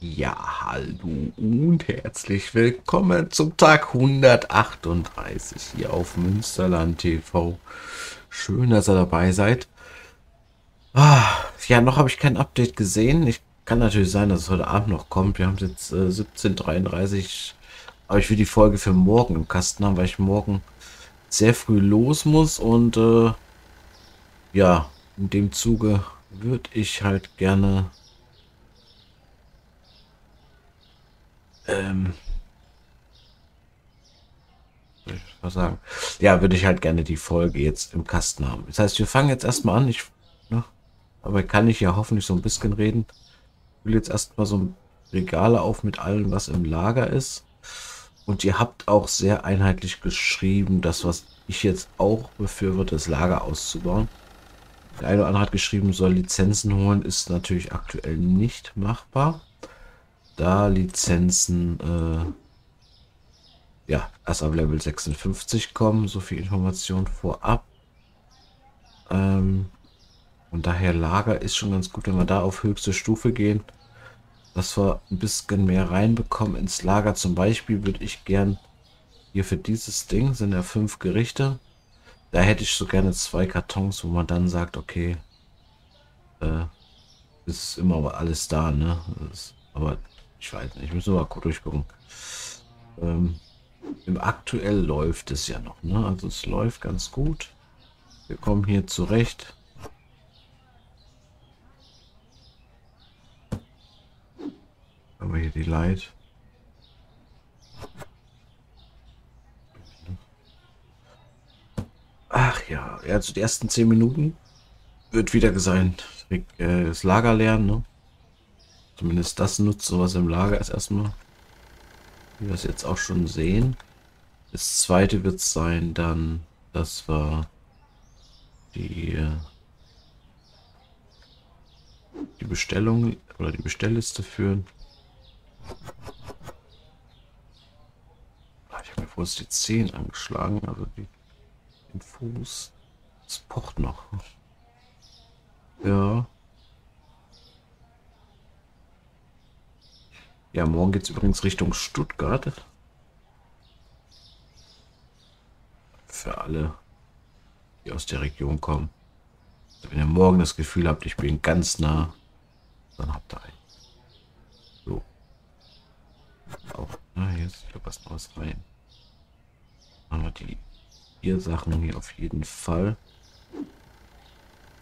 Ja, hallo und herzlich willkommen zum Tag 138 hier auf Münsterland TV. Schön, dass ihr dabei seid. Ja, noch habe ich kein Update gesehen. Kann natürlich sein, dass es heute Abend noch kommt. Wir haben es jetzt 17:33. Aber ich will die Folge für morgen im Kasten haben, weil ich morgen sehr früh los muss. Und ja, in dem Zuge würde ich halt gerne die Folge jetzt im Kasten haben. Das heißt, wir fangen jetzt erstmal an. Aber kann ich ja hoffentlich so ein bisschen reden. Ich will jetzt erstmal so ein Regal auf mit allem, was im Lager ist. Und ihr habt auch sehr einheitlich geschrieben, das, was ich jetzt auch befürworte, das Lager auszubauen. Der eine oder andere hat geschrieben, soll Lizenzen holen, ist natürlich aktuell nicht machbar. Da Lizenzen ja erst ab Level 56 kommen, so viel Information vorab. Und daher Lager ist schon ganz gut, wenn wir da auf höchste Stufe gehen, dass wir ein bisschen mehr reinbekommen ins Lager. Zum Beispiel würde ich gern hier für dieses Ding, sind ja 5 Gerichte, da hätte ich so gerne 2 Kartons, wo man dann sagt, okay, ist immer alles da, ne? Aber ich weiß nicht, ich muss mal kurz durchgucken. Aktuell läuft es ja noch, ne? Also es läuft ganz gut. Wir kommen hier zurecht. Haben wir hier die Light. Ach ja, also die ersten 10 Minuten wird wieder sein, das Lager leeren, ne? Zumindest das nutzen, was im Lager ist erstmal. Wie wir es jetzt auch schon sehen. Das zweite wird sein dann, dass wir die Bestellung oder die Bestellliste führen. Ich habe mir vorhin die 10 angeschlagen, also den Fuß. Das pocht noch. Ja. Ja, morgen geht es übrigens Richtung Stuttgart. Für alle, die aus der Region kommen. Also wenn ihr morgen das Gefühl habt, ich bin ganz nah, dann habt ihr einen. So. Auch, jetzt passt noch was rein. Machen wir die vier Sachen hier auf jeden Fall.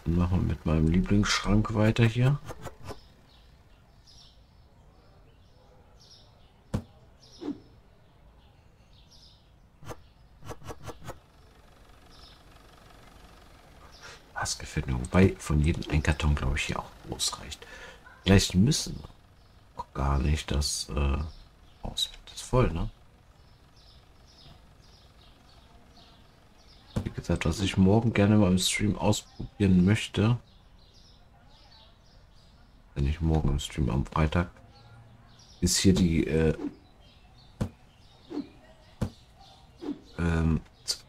Dann machen wir mit meinem Lieblingsschrank weiter hier. Gefällt mir, wobei von jedem ein Karton, glaube ich, hier auch groß reicht. Vielleicht müssen wir auch gar nicht das aus. Das ist voll, ne? Wie gesagt, was ich morgen gerne mal im Stream ausprobieren möchte, wenn ich morgen im Stream am Freitag, ist hier die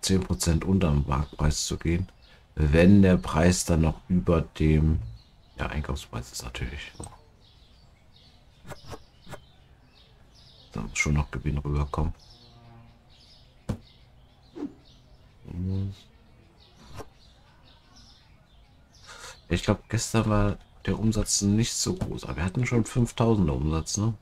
10% unter dem Marktpreis zu gehen. Wenn der Preis dann noch über dem Einkaufspreis ist, natürlich. Da muss schon noch Gewinn rüberkommen. Ich glaube, gestern war der Umsatz nicht so groß, aber wir hatten schon 5000er Umsatz, ne?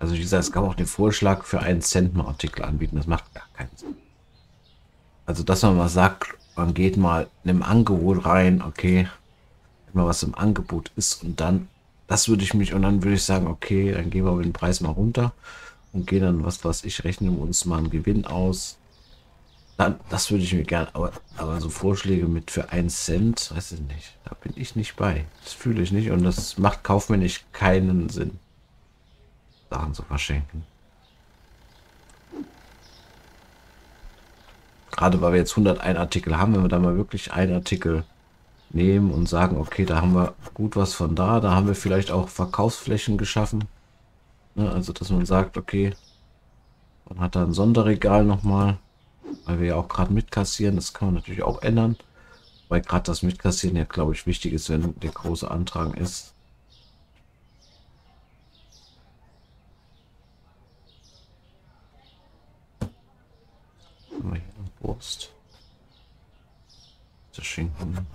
Also wie gesagt, es gab auch den Vorschlag, für einen Cent mal Artikel anbieten. Das macht gar keinen Sinn. Also dass man mal sagt, man geht mal in einem Angebot rein, okay, immer was im Angebot ist und dann, würde ich sagen, okay, dann gehen wir den Preis mal runter und gehen dann, rechnen uns mal einen Gewinn aus. Dann, das würde ich mir gerne, aber so Vorschläge mit für einen Cent, weiß ich nicht, da bin ich nicht bei. Das fühle ich nicht und das macht kaufmännisch keinen Sinn. Sachen zu verschenken. Gerade weil wir jetzt 101 Artikel haben, wenn wir da mal wirklich einen Artikel nehmen und sagen, okay, da haben wir gut was von da, da haben wir vielleicht auch Verkaufsflächen geschaffen. Also dass man sagt, okay, man hat da ein Sonderregal nochmal. Weil wir ja auch gerade mitkassieren, das kann man natürlich auch ändern. Weil gerade das Mitkassieren ja, glaube ich, wichtig ist, wenn der große Antrag ist. Wurst. Der Schinken.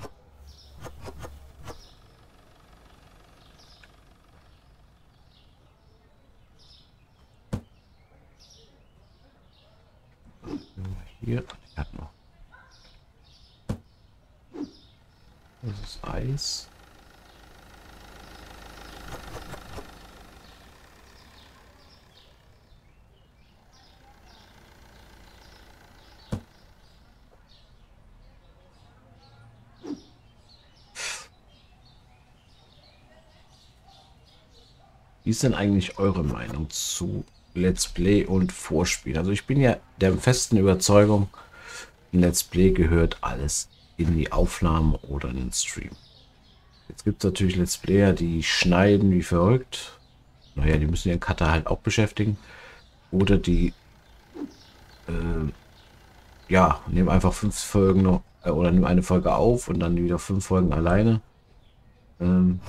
Hier, ich hab noch. Das ist Eis. Wie ist denn eigentlich eure Meinung zu Let's Play und Vorspiel? Also ich bin ja der festen Überzeugung, in Let's Play gehört alles in die Aufnahme oder in den Stream. Jetzt gibt es natürlich Let's Player, die schneiden wie verrückt. Naja, die müssen ihren Cutter halt auch beschäftigen. Oder die ja, nehmen einfach 5 Folgen noch, oder nehmen eine Folge auf und dann wieder 5 Folgen alleine. Wäre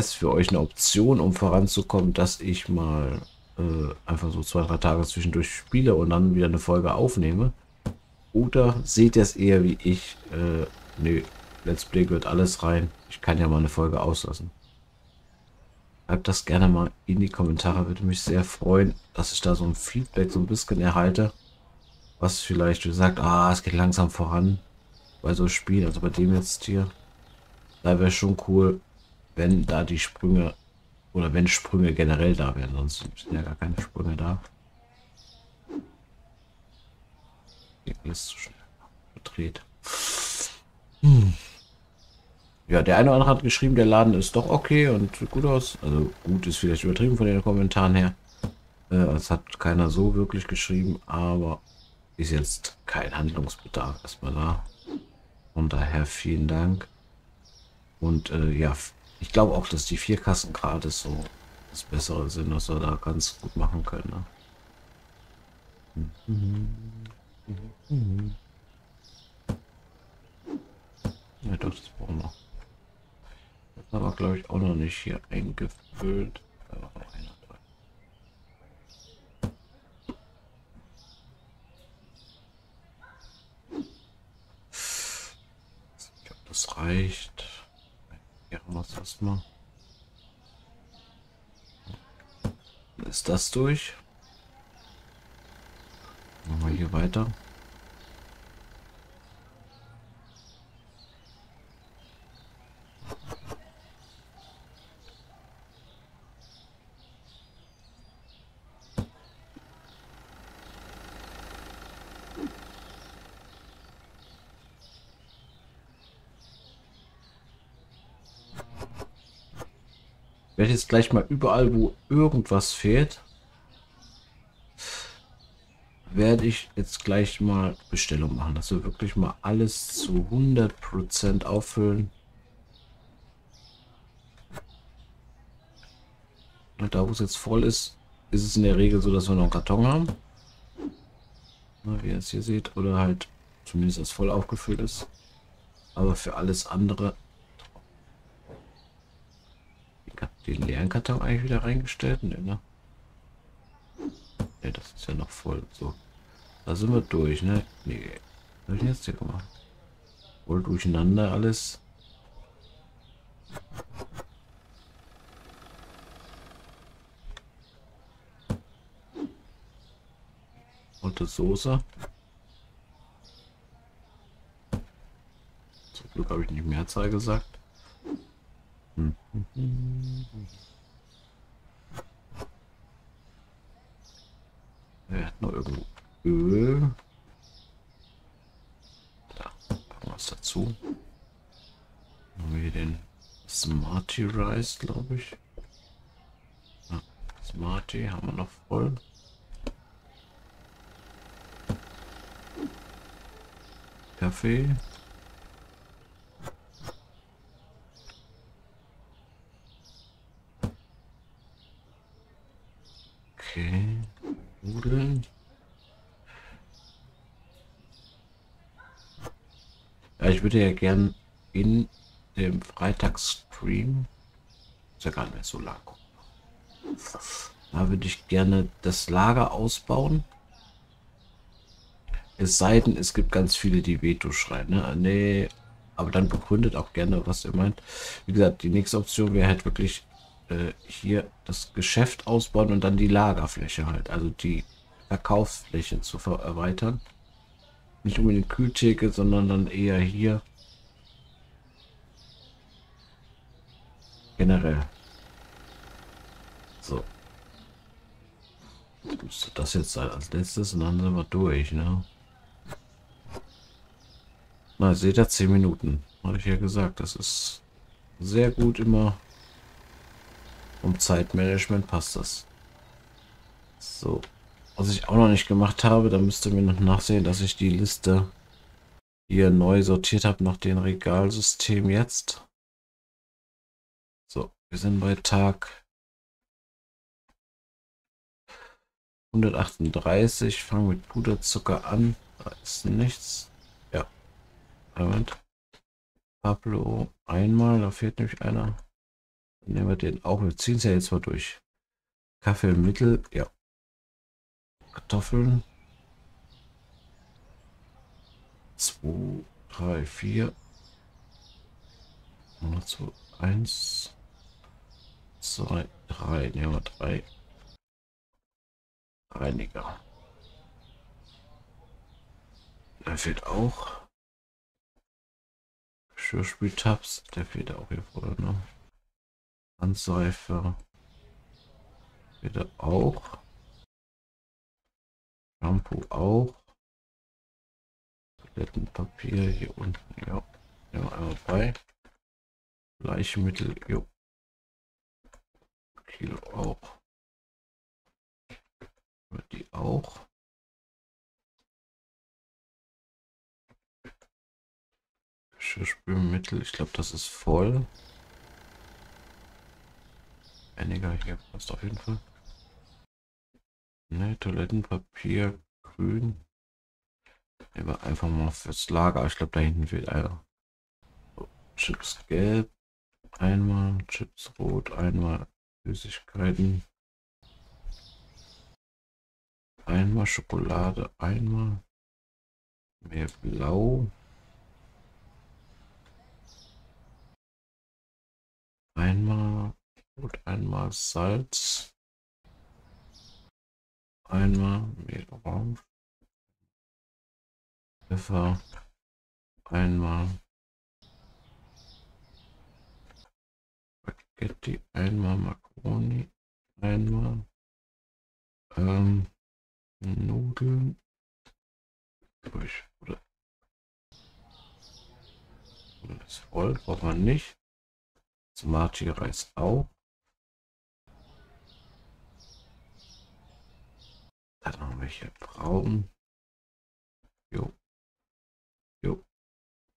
es für euch eine Option, um voranzukommen, dass ich mal einfach so 2, 3 Tage zwischendurch spiele und dann wieder eine Folge aufnehme? Oder seht ihr es eher wie ich? Nee, Let's Play gehört alles rein. Ich kann ja mal eine Folge auslassen. Schreibt das gerne mal in die Kommentare. Würde mich sehr freuen, dass ich da so ein Feedback so ein bisschen erhalte. Was vielleicht sagt, ah, es geht langsam voran bei so Spielen, also bei dem jetzt hier. Da wäre schon cool, wenn da die Sprünge oder wenn Sprünge generell da wären, sonst sind ja gar keine Sprünge da. Geht alles zu schnell gedreht. Ja, der eine oder andere hat geschrieben, der Laden ist doch okay und gut aus. Also gut ist vielleicht übertrieben von den Kommentaren her. Es hat keiner so wirklich geschrieben, aber ist jetzt kein Handlungsbedarf erstmal da. Von daher vielen Dank. Und ja, ich glaube auch, dass die 4 Kassen gerade so das Bessere sind, was wir da ganz gut machen können. Ne? Ja doch, das brauchen wir. Das haben wir, glaube ich, auch noch nicht hier eingefüllt. Ich glaube, das reicht. Ja, was erstmal. Ist das durch? Machen wir hier weiter. Ich werde jetzt gleich mal überall, wo irgendwas fehlt, werde ich jetzt gleich mal Bestellung machen, dass wir wirklich mal alles zu 100% auffüllen. Und da, wo es jetzt voll ist, ist es in der Regel so, dass wir noch einen Karton haben. Na, wie ihr es hier seht, oder halt zumindest, dass voll aufgefüllt ist. Aber für alles andere... Den leeren Karton eigentlich wieder reingestellt? Ne, ne? Ne, das ist ja noch voll. So, da sind wir durch, ne? Ne, was hab ich jetzt hier gemacht? Voll durcheinander alles. Und die Soße. Zum Glück habe ich nicht Mehrzahl gesagt. Er hat noch irgendwo Öl. Da packen wir es dazu. Dann haben wir den Smarty Rice, glaube ich. Ah, Smarty haben wir noch voll. Kaffee. Okay, Nudeln. Ich würde ja gern in dem Freitagsstream, ist ja gar nicht mehr so lang, da würde ich gerne das Lager ausbauen. Es sei denn, es gibt ganz viele, die Veto schreien. Ne? Nee, aber dann begründet auch gerne, was ihr meint. Wie gesagt, die nächste Option wäre halt wirklich hier das Geschäft ausbauen und dann die Lagerfläche halt, also die Verkaufsfläche zu erweitern. Nicht unbedingt Kühltheke, sondern dann eher hier generell. So. Das müsste das jetzt sein als letztes und dann sind wir durch, ne? Na, seht ihr, 10 Minuten. Habe ich ja gesagt, das ist sehr gut immer. Um Zeitmanagement passt das. So. Was ich auch noch nicht gemacht habe, da müsst ihr mir noch nachsehen, dass ich die Liste hier neu sortiert habe nach dem Regalsystem jetzt. So, wir sind bei Tag 138, fangen mit Puderzucker an, da ist nichts. Ja, Moment. Pablo einmal, da fehlt nämlich einer. Dann nehmen wir den auch, wir ziehen es ja jetzt mal durch. Kaffee im Mittel, ja. Kartoffeln. 2, 3, 4. 2, 1, 2, 3. Nehmen wir 3. Reiniger. Der fehlt auch. Geschirrspültabs, der fehlt auch hier vorne, ne? Handseife. Fehlt er auch. Shampoo auch. Toilettenpapier hier unten, ja. Nehmen wir einmal bei. Bleichmittel, jo. Kilo auch. Die auch. Geschirrspülmittel, ich glaube, das ist voll. Einiger hier passt auf jeden Fall. Ne, Toilettenpapier, grün. Nehmen wir einfach mal fürs Lager. Ich glaube, da hinten fehlt einer. So, Chips gelb einmal, Chips rot einmal, Süßigkeiten einmal, Schokolade einmal, mehr blau einmal, rot einmal, Salz einmal, Mehl orange, Pfeffer einmal, Spaghetti einmal, Macaroni einmal, Nudeln durch, oder? Das ist voll, braucht man nicht. Smarty-Reis auch. Dann haben wir hier braun. Jo. Jo.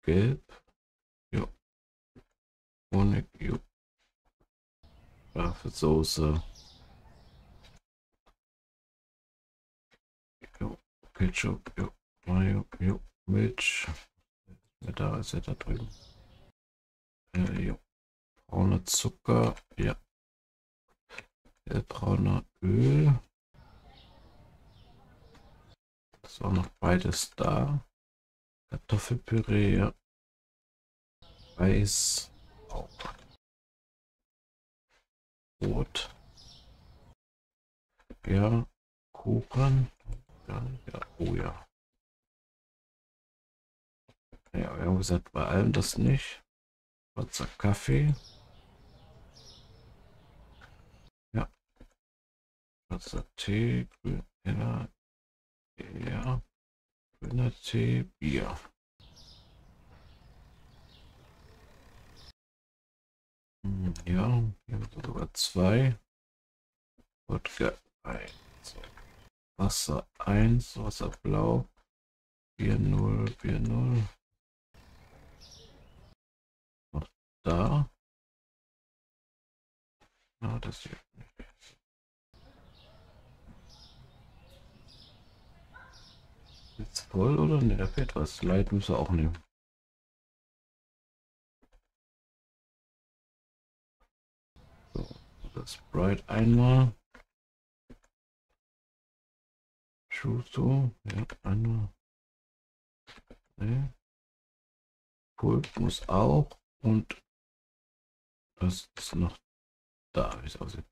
Gelb. Jo. Honig. Jo. Scharfe Soße. Jo. Ketchup. Jo. Mayo. Jo. Milch. Da ist er da drüben. Jo. Brauner Zucker. Ja. Hellbrauner Öl. Das war noch beides da. Kartoffelpüree, ja. Reis, auch. Brot. Ja, Kuchen. Ja, ja, oh ja. Ja, wir haben gesagt, bei allem das nicht. Schwarzer Kaffee. Ja. Schwarzer Tee, grün, ja. Ja, grüner Tee, Bier. Ja, hier haben wir sogar 2. Wodka 1. Wasser 1, Wasser blau. Bier 0, Bier 0. Noch da. Ah, das hier nicht. Jetzt voll oder? Ne, da fehlt was. Light müssen wir auch nehmen. Sprite einmal. Schuso, ja, einmal. Ne. Pult muss auch und das ist noch da, wie es aussieht.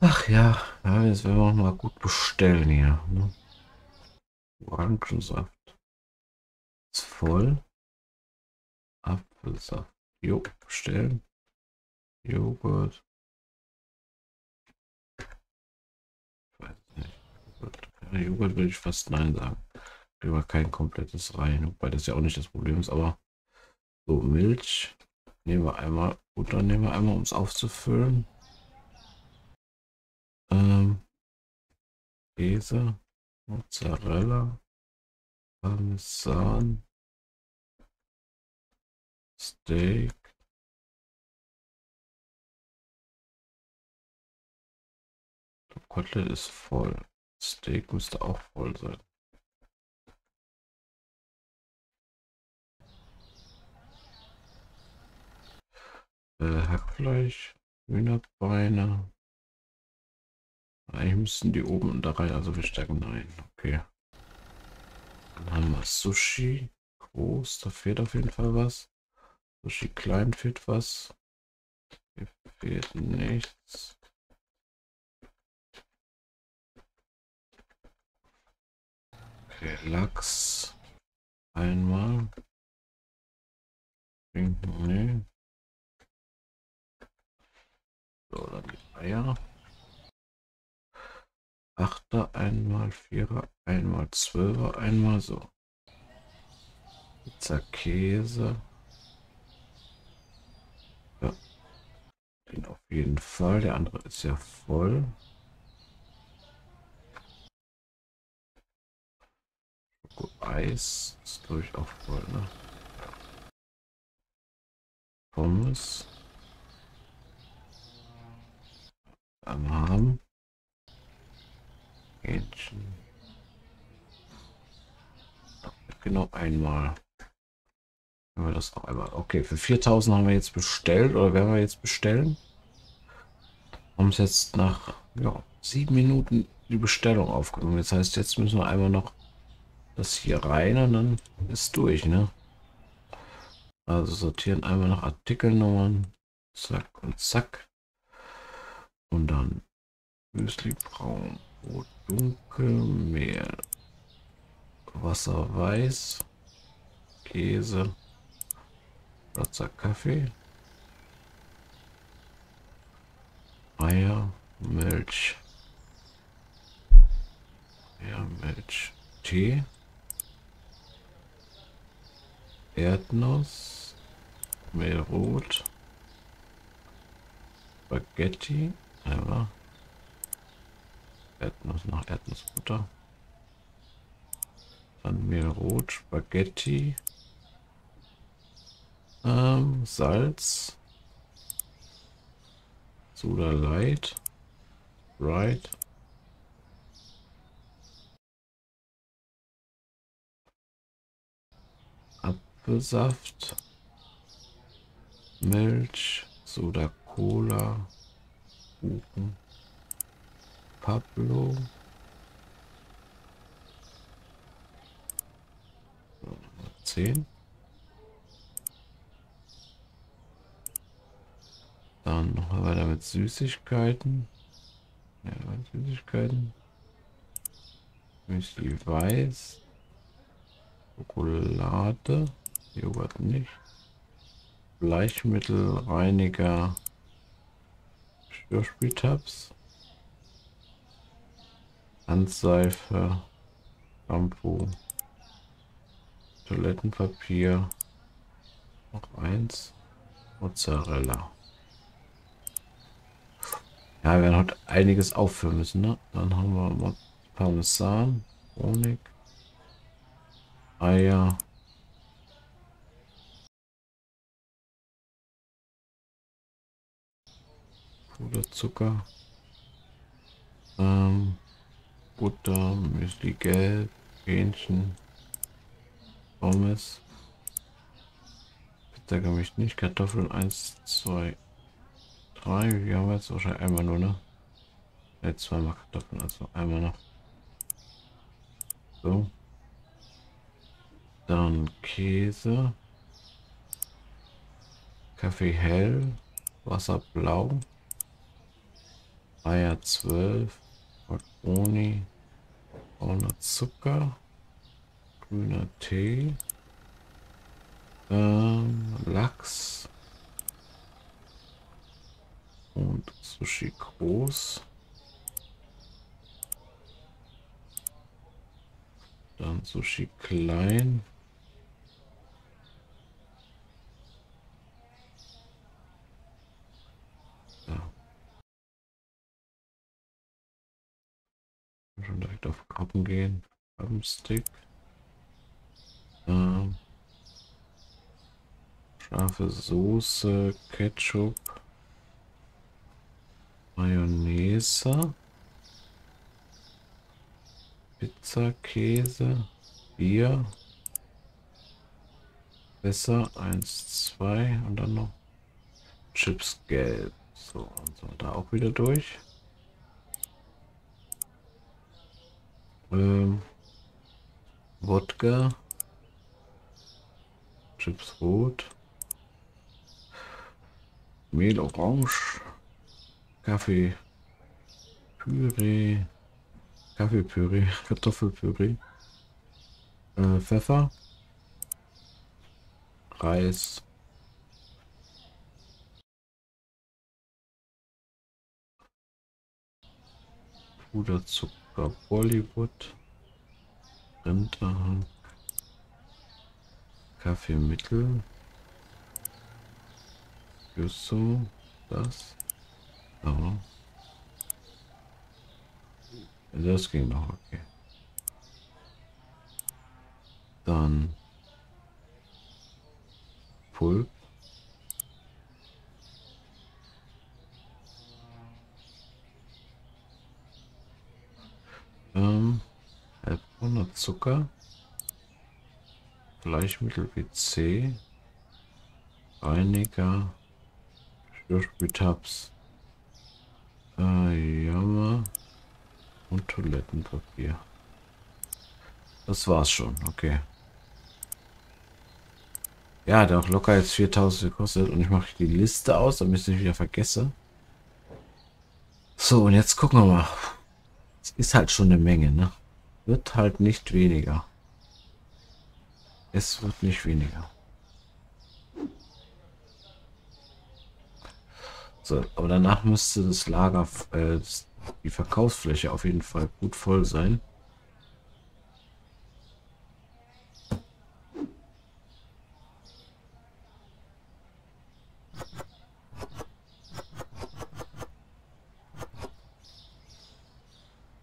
Ach ja, ja, jetzt werden wir mal gut bestellen hier. Ne? Orangensaft ist voll. Apfelsaft. Jo, bestellen. Joghurt. Ich weiß nicht. Joghurt, ja, Joghurt will ich fast nein sagen. Ich will kein komplettes rein, wobei das ja auch nicht das Problem ist, aber so Milch nehmen wir einmal und dann nehmen wir einmal, um es aufzufüllen. Käse, Mozzarella, Parmesan, Steak, der Kotelett ist voll, Steak müsste auch voll sein. Hackfleisch, Hühnerbeine. Eigentlich müssten die oben und da rein, also wir stecken rein. Okay. Dann haben wir Sushi. Groß, da fehlt auf jeden Fall was. Sushi klein fehlt was. Hier fehlt nichts. Okay, Lachs. Einmal. Nee. So, dann die Eier. 8er einmal, 4er einmal, 12er einmal, so. Pizza Käse. Ja. Den auf jeden Fall, der andere ist ja voll. Schokoeis ist glaube ich auch voll, ne? Pommes. Am haben. Hähnchen. Genau einmal. Haben wir das auch einmal. Okay, für 4.000 haben wir jetzt bestellt oder werden wir jetzt bestellen? Haben es jetzt nach ja, 7 Minuten die Bestellung aufgenommen. Das heißt, jetzt müssen wir einmal noch das hier rein und dann ist durch, ne? Also sortieren einmal nach Artikelnummern. Zack und zack. Und dann Müsli braun, Brot dunkel, Mehl, Wasser weiß, Käse, schwarzer Kaffee, Eier, Milch, ja, Milch, Tee, Erdnuss, Mehlrot, Spaghetti, einmal. Erdnuss nach Erdnussbutter. Dann Mehlrot, Spaghetti. Salz. Soda Light. Right. Apfelsaft. Milch. Soda Cola. Kuchen. Pablo. So, 10. Dann noch mal weiter mit Süßigkeiten. Ja, mit Süßigkeiten. Müsli weiß. Schokolade. Joghurt nicht. Bleichmittel, Reiniger. Spültabs. Handseife, Shampoo, Toilettenpapier, noch eins, Mozzarella. Ja, wir werden heute einiges auffüllen müssen, ne? Dann haben wir Parmesan, Honig, Eier, Puderzucker, Butter, Müsli gelb, Hähnchen, Pommes, Pizza gemischt nicht, Kartoffeln 1, 2, 3, hier haben wir jetzt wahrscheinlich einmal nur, ne? Jetzt zweimal Kartoffeln, also einmal noch. So. Dann Käse. Kaffee hell. Wasser blau. Eier 12. Macaroni. Brauner Zucker. Grüner Tee. Lachs. Und Sushi groß. Dann Sushi klein. Ja. Schon direkt auf Krabben gehen. Krabbenstick. Scharfe Soße, Ketchup, Mayonnaise, Pizzakäse, Bier, Wasser 1, 2 und dann noch Chips gelb. So, und so da auch wieder durch. Wodka, Chips rot, Mehl orange, Kaffee Püree, Kaffeepüree, Kartoffelpüree, Pfeffer, Reis, Puderzucker, Bollywood, Rinderhank, Kaffeemittel, Güsso, das, ja. Das ging noch, okay. Dann Pulp. Halbbrauner Zucker. Gleichmittel WC. Reiniger. Spültabs. Jammer. Und Toilettenpapier. Das war's schon, okay. Ja, der auch locker jetzt 4000 gekostet und ich mache die Liste aus, damit ich nicht wieder vergesse. So, und jetzt gucken wir mal. Es ist halt schon eine Menge, ne? Wird halt nicht weniger. Es wird nicht weniger. So, aber danach müsste das Lager, die Verkaufsfläche auf jeden Fall gut voll sein.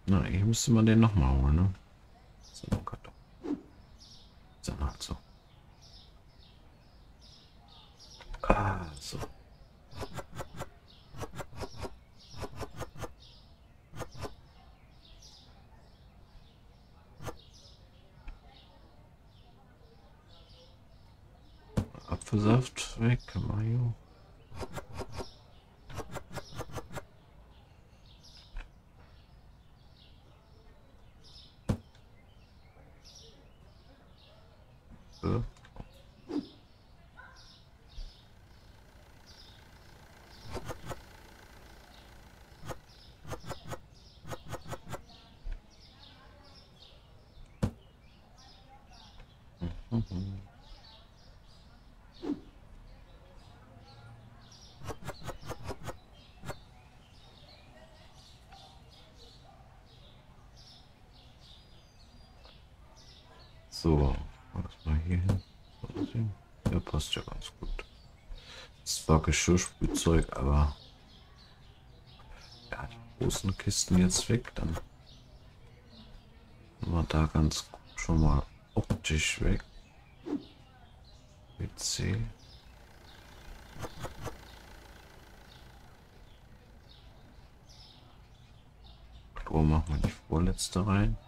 Na, hier müsste man den nochmal holen, ne? So, Kartoffeln. Ist dann halt so. Ah, so. Apfelsaft weg, Mayo. So, was mal hier hin? Ja, passt ja ganz gut. Das war Geschirrspülzeug, aber ja, die großen Kisten jetzt weg, dann war da ganz gut schon mal optisch weg. WC. Klo machen wir die vorletzte rein.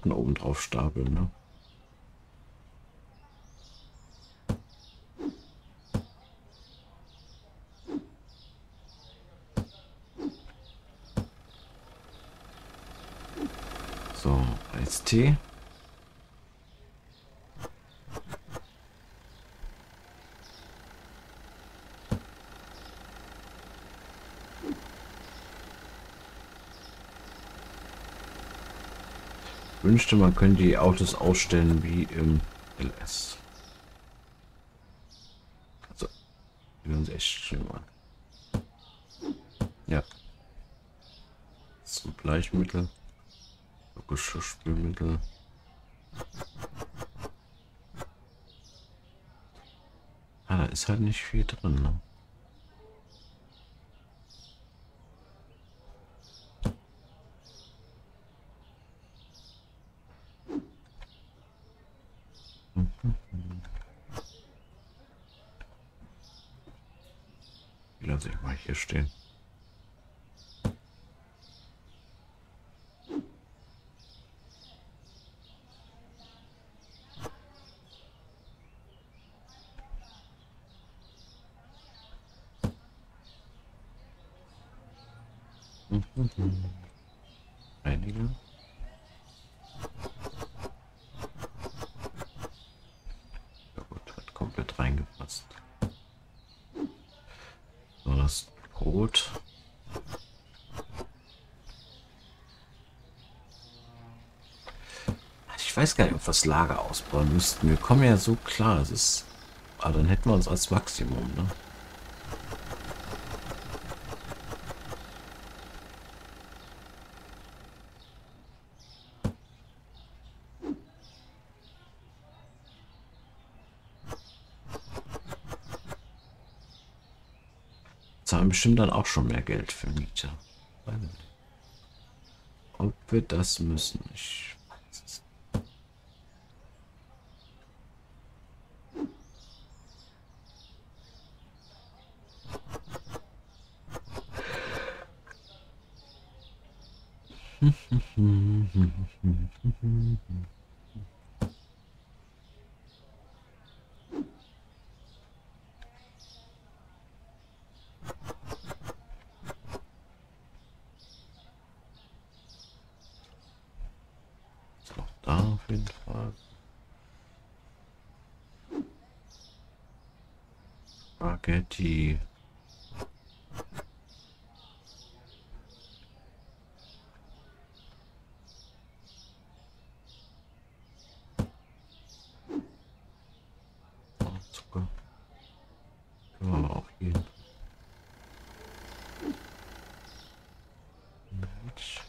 dritten oben drauf stapeln. Ne? So, als Tee. Wünschte, man könnte die Autos ausstellen wie im LS. Also, die würden sie echt schön machen. Ja. So, Bleichmittel. Geschirrspülmittel. Ah, da ist halt nicht viel drin, ne? Die lasse ich mal hier stehen. Einige. Ja gut, hat komplett reingepasst. So, das Brot. Ich weiß gar nicht, ob wir das Lager ausbauen müssten. Wir kommen ja so klar, es ist... Aber dann hätten wir uns als Maximum, ne? Zahlen bestimmt dann auch schon mehr Geld für Mieter. Ob wir das müssen, ich weiß es nicht. Spaghetti. Oh, Zucker. Können wir aber auch hier hin. Milch.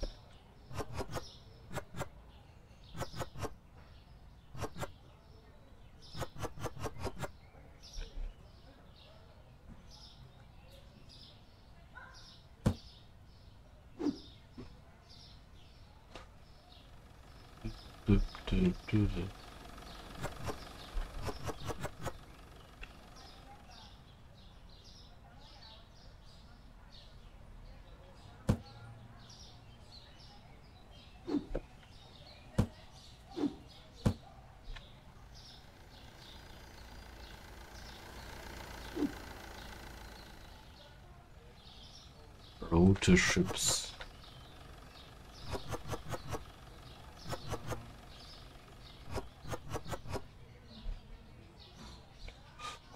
Rote Chips.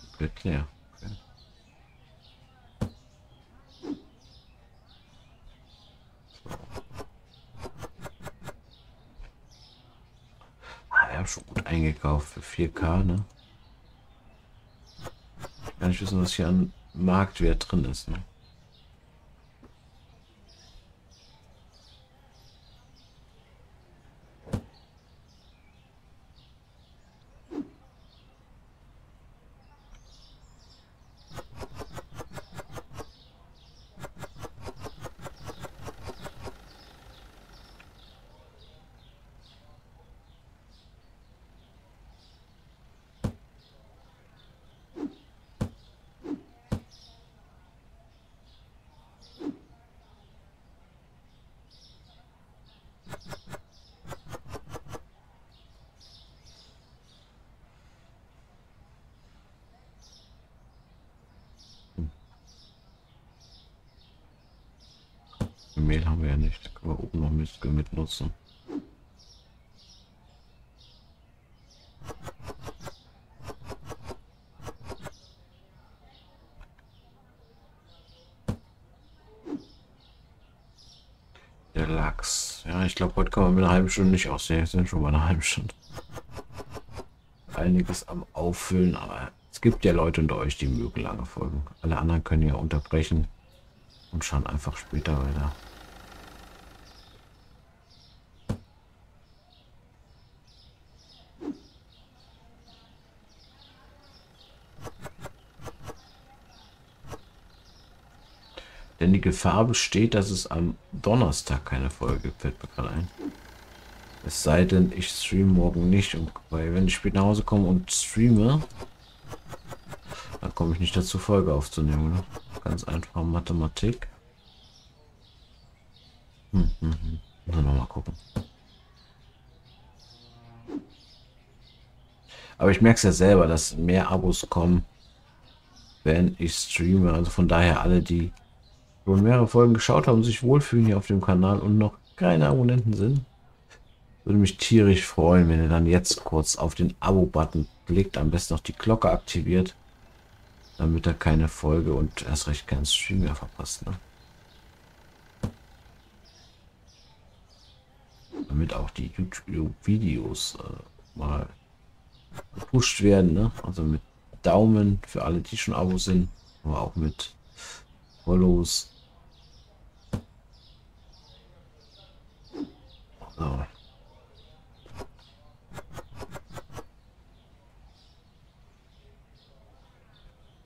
Komplett leer. Okay. Ah, ich habe schon gut eingekauft für 4K, ne? Ich kann nicht wissen, was hier an Marktwert drin ist, ne? Mehl haben wir ja nicht. Können wir oben noch Mist mitnutzen. Der Lachs. Ja, ich glaube, heute kann man mit einer halben Stunde nicht aussehen. Jetzt sind schon mal eine halbe Stunde. Einiges am Auffüllen, aber es gibt ja Leute unter euch, die mögen lange Folgen. Alle anderen können ja unterbrechen und schauen einfach später weiter. Denn die Gefahr besteht, dass es am Donnerstag keine Folge gibt, fällt mir gerade ein. Es sei denn, ich streame morgen nicht, und, weil wenn ich spät nach Hause komme und streame, dann komme ich nicht dazu, Folge aufzunehmen, oder? Ganz einfach Mathematik. Müssen wir mal gucken. Aber ich merke es ja selber, dass mehr Abos kommen, wenn ich streame. Also von daher alle, die schon mehrere Folgen geschaut haben, sich wohlfühlen hier auf dem Kanal und noch keine Abonnenten sind. Würde mich tierisch freuen, wenn ihr dann jetzt kurz auf den Abo-Button klickt, am besten noch die Glocke aktiviert, damit ihr keine Folge und erst recht keinen Stream mehr verpasst. Ne? Damit auch die YouTube-Videos mal gepusht werden. Ne? Also mit Daumen für alle, die schon Abo sind, aber auch mit Follows. So.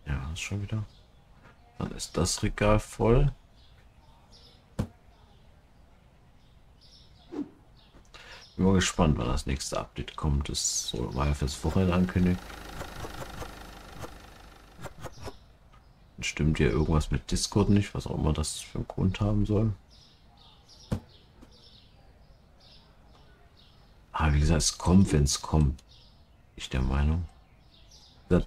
Ja, ist schon wieder. Dann ist das Regal voll. Bin mal gespannt, wann das nächste Update kommt. Das war ja fürs Wochenende ankündigt. Dann stimmt hier irgendwas mit Discord nicht, was auch immer das für einen Grund haben soll. Aber wie gesagt, es kommt, wenn es kommt. Ich der Meinung. Das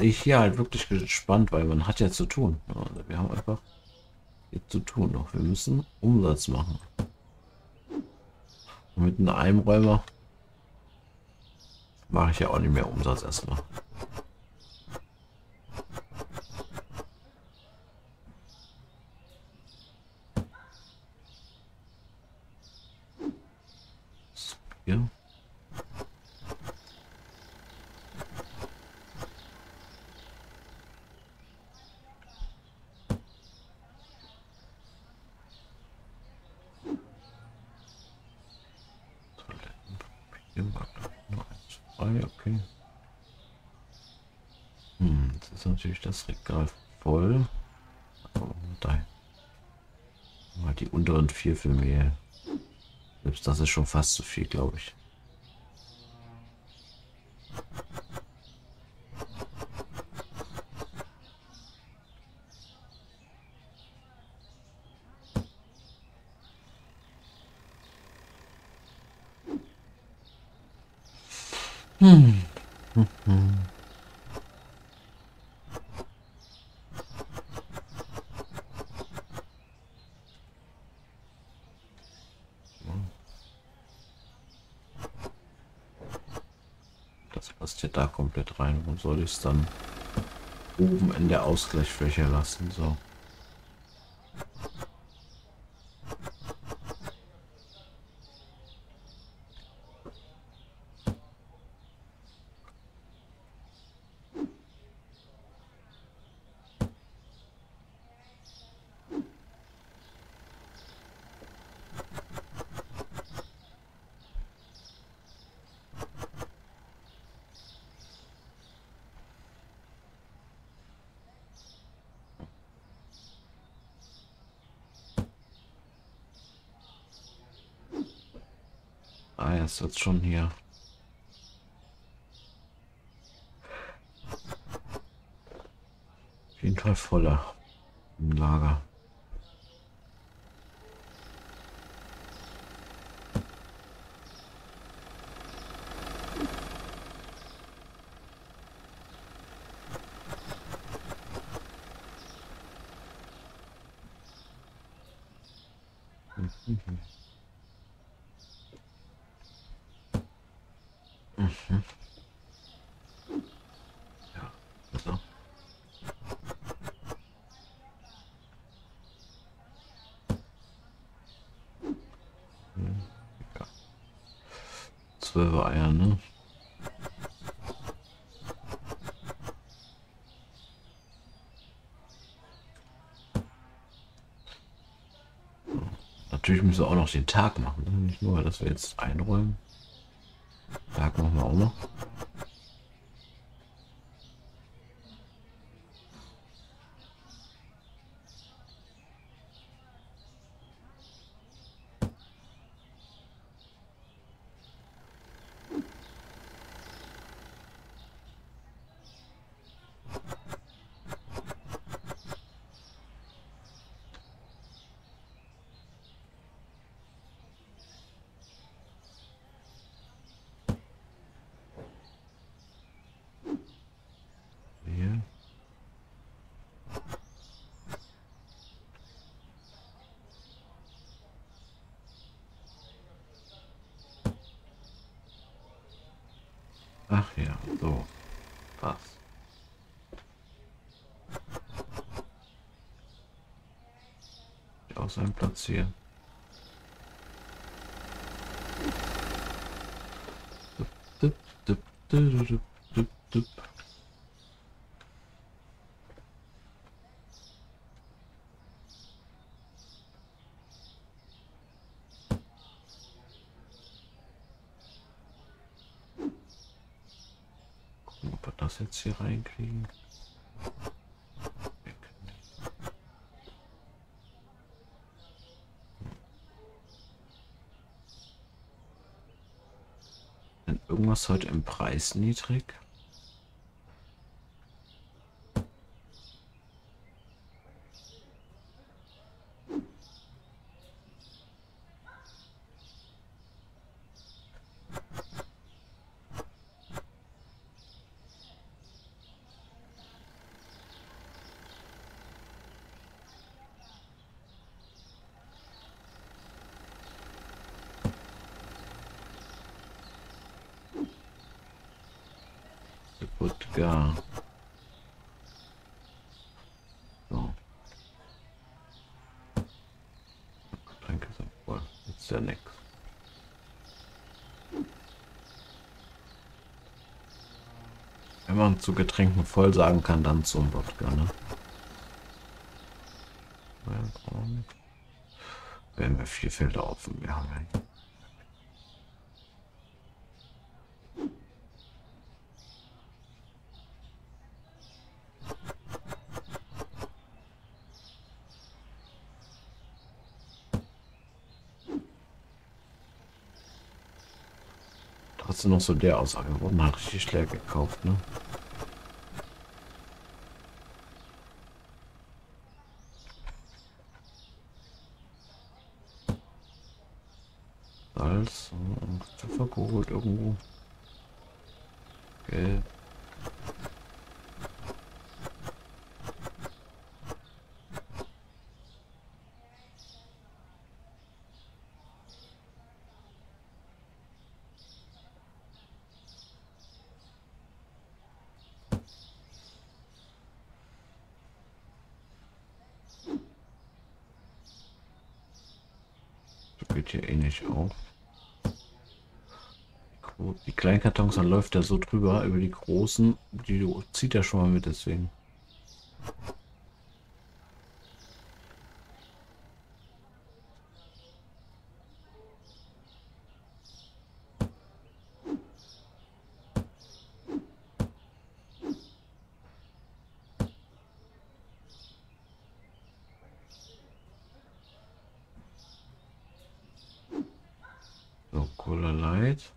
ich hier halt wirklich gespannt, weil man hat ja zu tun. Also wir haben einfach jetzt zu tun noch. Wir müssen Umsatz machen. Und mit einem Einräumer mache ich ja auch nicht mehr Umsatz erstmal. So, hier. Okay. Jetzt ist natürlich das Regal voll. Aber da mal die unteren 4 für Mehl. Selbst das ist schon fast zu viel, glaube ich. Das passt ja da komplett rein. Warum soll ich es dann oben in der Ausgleichsfläche lassen? So. Ah, jetzt wird schon hier. Auf jeden Fall voller im Lager. Ja, so. Ja. 12 Eier, ne? Natürlich müssen wir auch noch den Tag machen, ne? Nicht nur, dass wir jetzt einräumen. Tag machen wir auch noch. Ach ja, so. Passt. Auch seinen Platz hier. Dup, dup, dup, dup, dup, dup. Ob wir das jetzt hier reinkriegen. Denn irgendwas heute im Preis niedrig. Gut, gar. So. Danke, so voll. Jetzt ja nix. Wenn man zu Getränken voll sagen kann, dann zum Wodka, ne? Wenn wir 4 Felder offen haben. Noch so der Aussage, warum hat richtig leer gekauft, ne? Salz und Pfeffer geholt irgendwo. Gelb. Geht hier eh nicht auf. Die kleinen Kartons, dann läuft er so drüber über die großen, die zieht er schon mal mit, deswegen. So, Cola Light.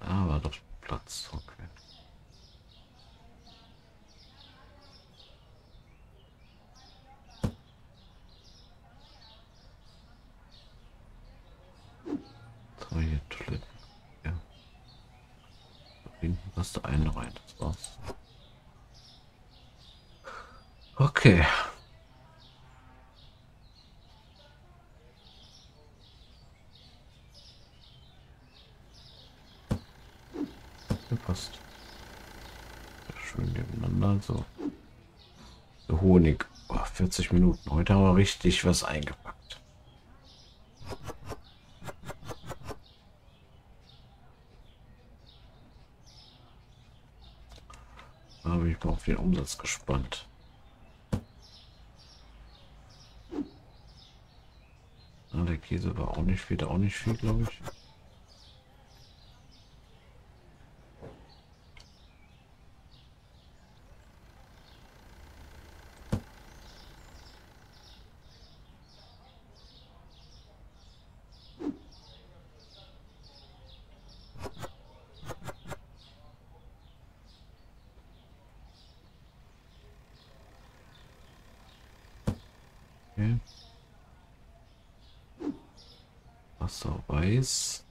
Ah, war doch Platz, okay. So, hier Toiletten. Ja. Da hinten passt da einen rein, das war's. Okay. gepasst. Schön nebeneinander. So. So Honig. Oh, 40 Minuten. Heute haben wir richtig was eingepackt. Da bin ich mal auf den Umsatz gespannt. Na, der Käse war auch nicht, wieder auch nicht viel, glaube ich. Okay. Wasser weiß.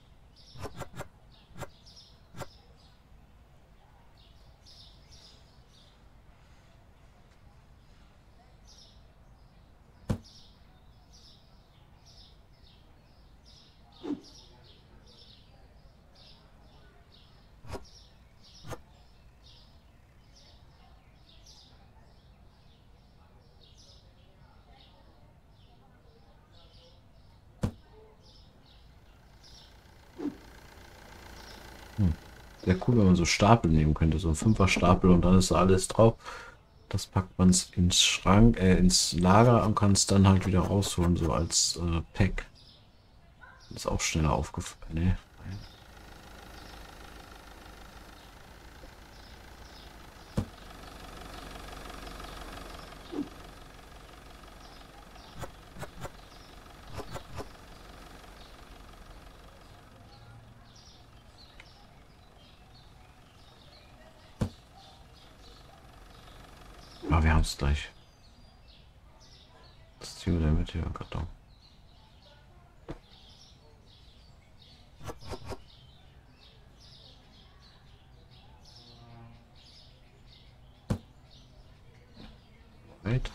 Sehr cool, wenn man so Stapel nehmen könnte, so ein 5er Stapel, und dann ist alles drauf. Das packt man ins Schrank, ins Lager und kann es dann halt wieder rausholen, so als Pack. Ist auch schneller aufgefallen. Ne? Wir haben es gleich. Das ziehen wir damit hier im Karton. Right.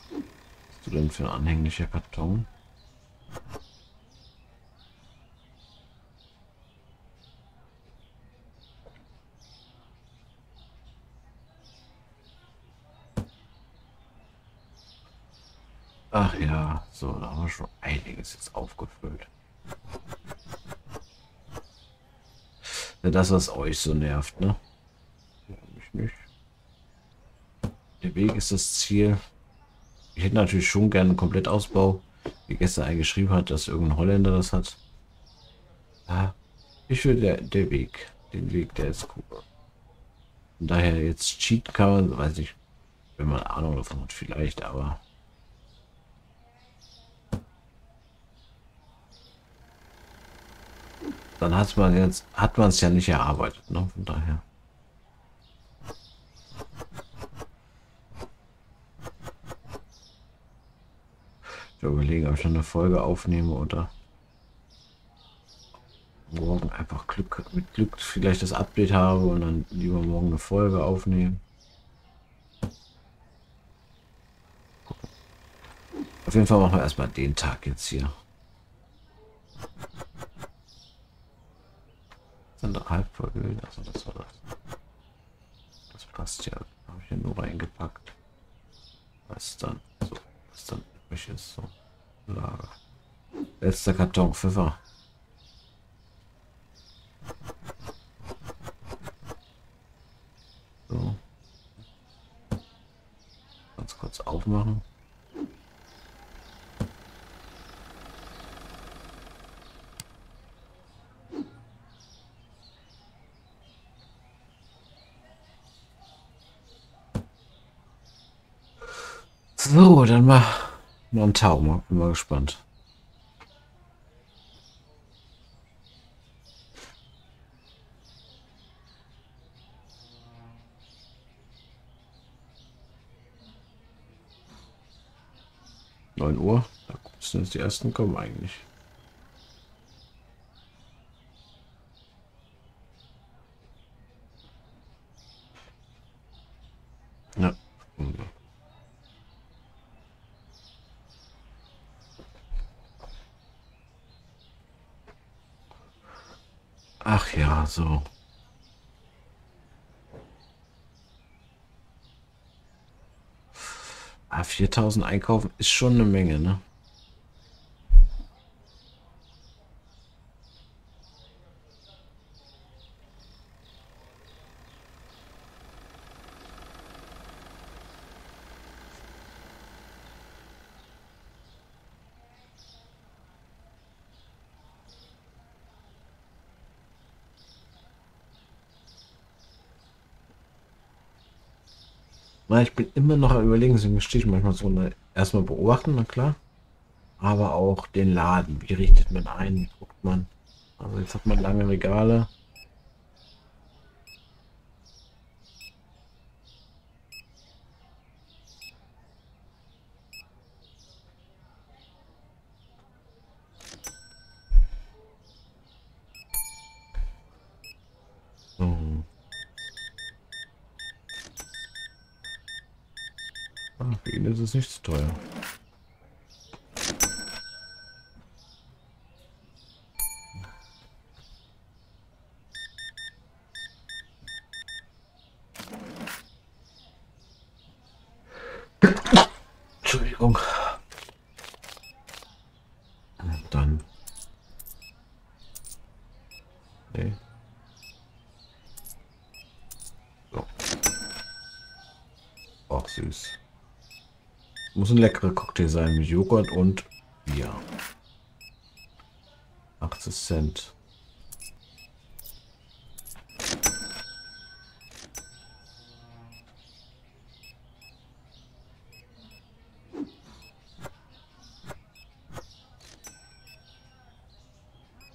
Was hast du denn für ein anhänglicher Karton? Ach ja, so, da haben wir schon einiges jetzt aufgefüllt. Ja, das, was euch so nervt, ne? Ja, mich nicht. Der Weg ist das Ziel. Ich hätte natürlich schon gerne einen Komplettausbau, wie gestern einen geschrieben hat, dass irgendein Holländer das hat. Ja, ich will den Weg, der ist cool. Von daher jetzt Cheat kann man, weiß nicht, wenn man Ahnung davon hat, vielleicht, aber... Dann hat man es ja nicht erarbeitet, ne? Von daher. Ich überlege, ob ich eine Folge aufnehme oder morgen einfach mit Glück vielleicht das Update habe und dann lieber morgen eine Folge aufnehmen. Auf jeden Fall machen wir erstmal den Tag jetzt hier. Halb verölt, also das war das. Das passt ja. Habe ich ja nur reingepackt. Was dann übrig ist. So. Lager. Letzter Karton Pfeffer. So. Ganz kurz aufmachen. So, dann mal einen Tauben. Bin mal gespannt. Neun Uhr. Da sind jetzt die ersten kommen eigentlich. Ja. Ach ja, so. 4000 einkaufen ist schon eine Menge, ne? Ich bin immer noch am Überlegen, deswegen stehe ich manchmal so eine, erstmal beobachten, na klar. Aber auch den Laden, wie richtet man ein, wie guckt man. Also jetzt hat man lange Regale. Für ihn ist es nicht zu teuer. Entschuldigung. Und dann. Nee. So. Auch süß. Muss ein leckerer Cocktail sein mit Joghurt und Bier. 80 Cent.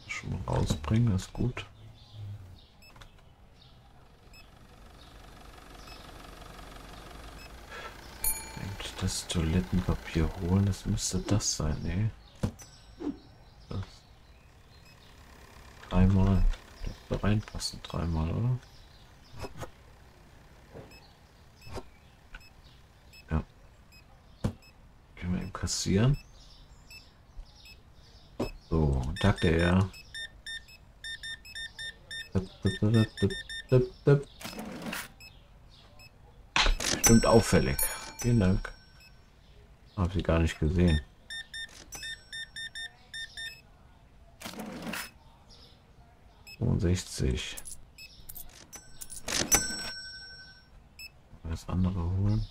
Schon mal rausbringen, das ist gut. Das Toilettenpapier holen, das müsste das sein, ne? Dreimal, da reinpassen, dreimal, oder? Ja. Können wir eben kassieren. So, Tag der. Stimmt auffällig. Vielen Dank. Hab sie gar nicht gesehen. Und 60. Das andere holen.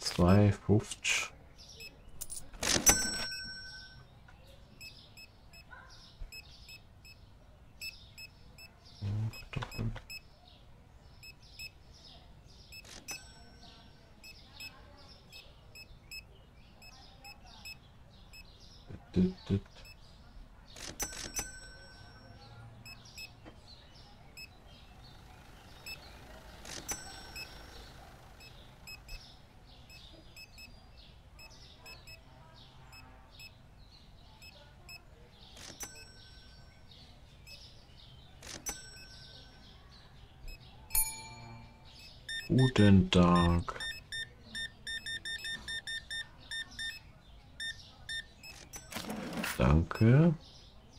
Zwei, 50. Guten Tag. Danke.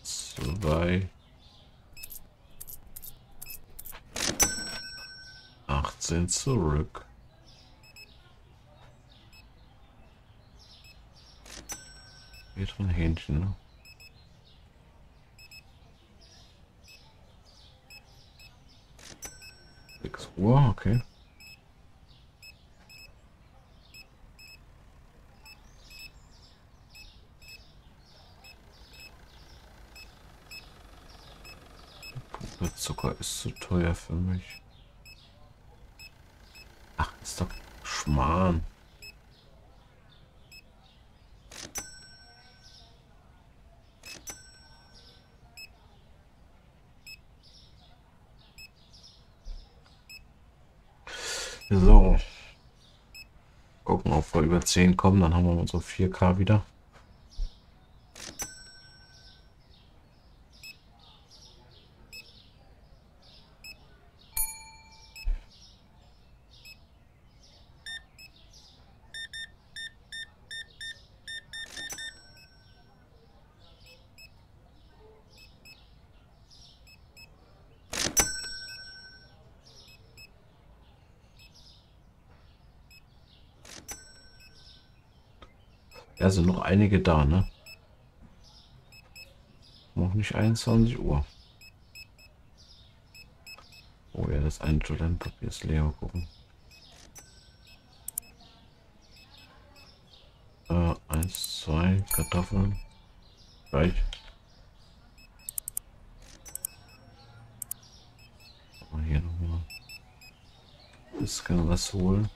2,18 zurück. Hier drin Hähnchen, ne? Wow, okay. Der Zucker ist zu teuer für mich. Ach, ist doch Schmarrn. So, gucken, ob wir über 10 kommen, dann haben wir unsere 4K wieder. Ja, sind noch einige da, ne? Noch nicht 21 Uhr. Oh ja, das eine Toilettenpapier ist leer. Mal gucken. 1, 2, Kartoffeln. Gleich. Mal hier nochmal. Das kann was holen.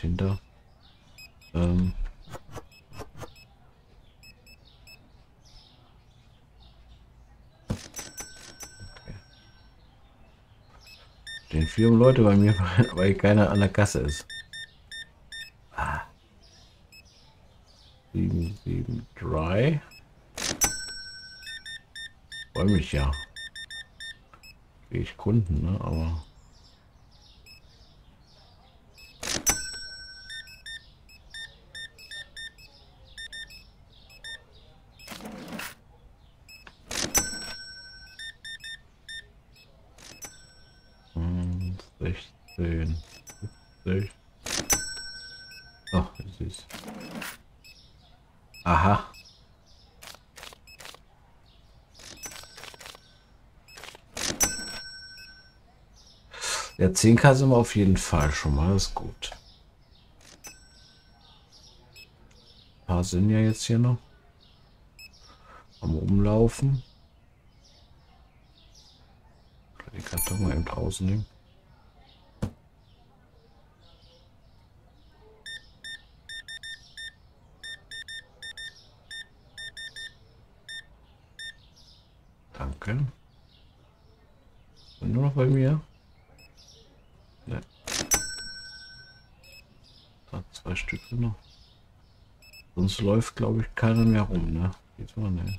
Hinter. Okay. Den 4 Leute bei mir, weil keiner an der Kasse ist. 773. Freue mich ja. Kriege ich Kunden, ne? Aber. Ach, süß. Aha. Ja, 10K sind wir auf jeden Fall schon mal, das ist gut. Ein paar sind ja jetzt hier noch am Rumlaufen. Die Karton mal eben draußen nehmen. Danke. Und nur noch bei mir? Ne. Da 2 Stück noch. Sonst läuft, glaube ich, keiner mehr rum, ne? Geht mal ne.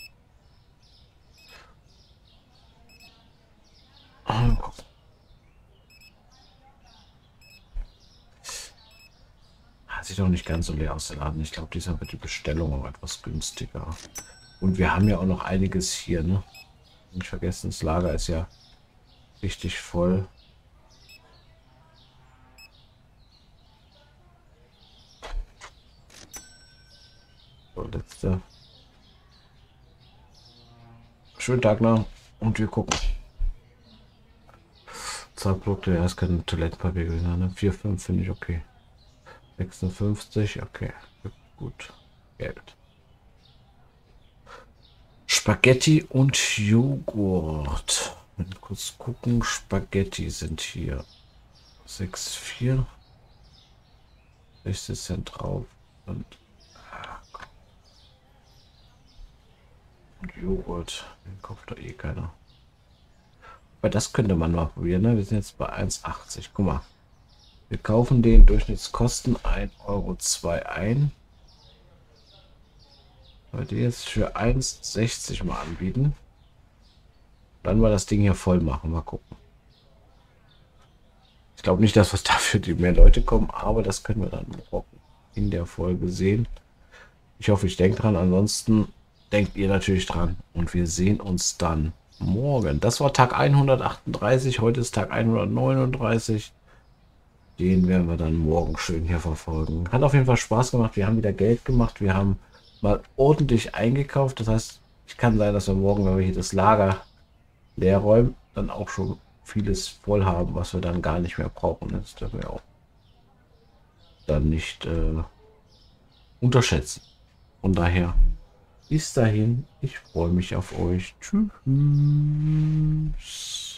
Sieht doch nicht ganz so leer aus der Laden. Ich glaube, diesmal wird die Bestellung auch etwas günstiger. Und wir haben ja auch noch einiges hier, ne? Nicht vergessen, das Lager ist ja richtig voll. So, letzter. Schönen Tag noch und wir gucken. Zahnprodukte, ja, es kann Toilettenpapier gewesen sein, ne? 4,5 finde ich okay. 56, okay, gut, Geld. Spaghetti und Joghurt. Mal kurz gucken, Spaghetti sind hier 6,4. 60 Cent drauf und, Joghurt, den kauft doch eh keiner. Aber das könnte man mal probieren, ne? Wir sind jetzt bei 1,80, guck mal. Wir kaufen den Durchschnittskosten 1,02 € ein. Wollt ihr jetzt für 1,60 € mal anbieten? Dann mal das Ding hier voll machen. Mal gucken. Ich glaube nicht, dass was dafür die mehr Leute kommen, aber das können wir dann in der Folge sehen. Ich hoffe, ich denke dran. Ansonsten denkt ihr natürlich dran. Und wir sehen uns dann morgen. Das war Tag 138. Heute ist Tag 139. Den werden wir dann morgen schön hier verfolgen. Hat auf jeden Fall Spaß gemacht. Wir haben wieder Geld gemacht. Wir haben mal ordentlich eingekauft. Das heißt, ich kann sein, dass wir morgen, wenn wir hier das Lager leer räumen, dann auch schon vieles voll haben, was wir dann gar nicht mehr brauchen. Das dürfen wir auch dann nicht unterschätzen. Von daher Bis dahin, ich freue mich auf euch. Tschüss.